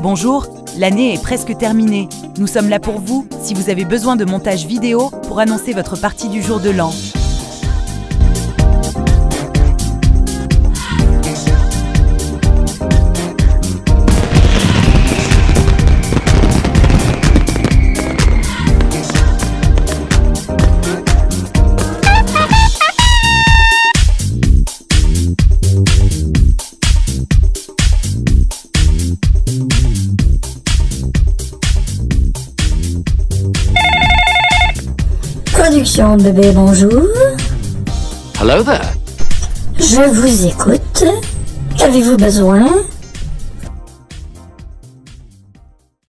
Bonjour, l'année est presque terminée. Nous sommes là pour vous, si vous avez besoin de montage vidéo pour annoncer votre partie du jour de l'an. Productions bébé, bonjour. Hello there. Je vous écoute. Qu'avez-vous besoin?